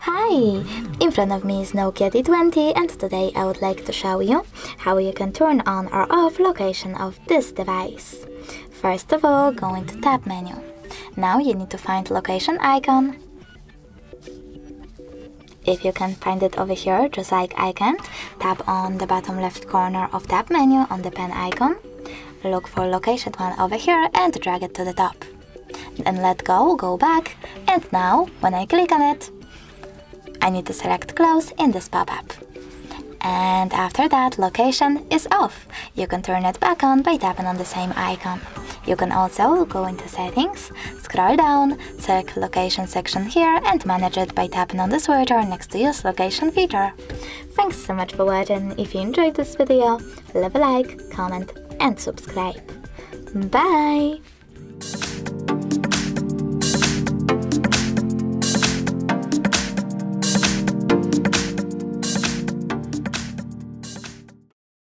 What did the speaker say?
Hi! In front of me is Nokia T20 and today I would like to show you how you can turn on or off location of this device. First of all, go into tab menu. Now you need to find location icon. If you can find it over here, just like I can't, tap on the bottom left corner of tab menu on the pen icon. Look for location 1 over here and drag it to the top. Then let go, go back, and now, when I click on it, I need to select close in this pop-up. And after that, location is off. You can turn it back on by tapping on the same icon. You can also go into settings, scroll down, select location section here and manage it by tapping on the switcher next to use location feature. Thanks so much for watching. If you enjoyed this video, leave a like, comment, and subscribe. Bye!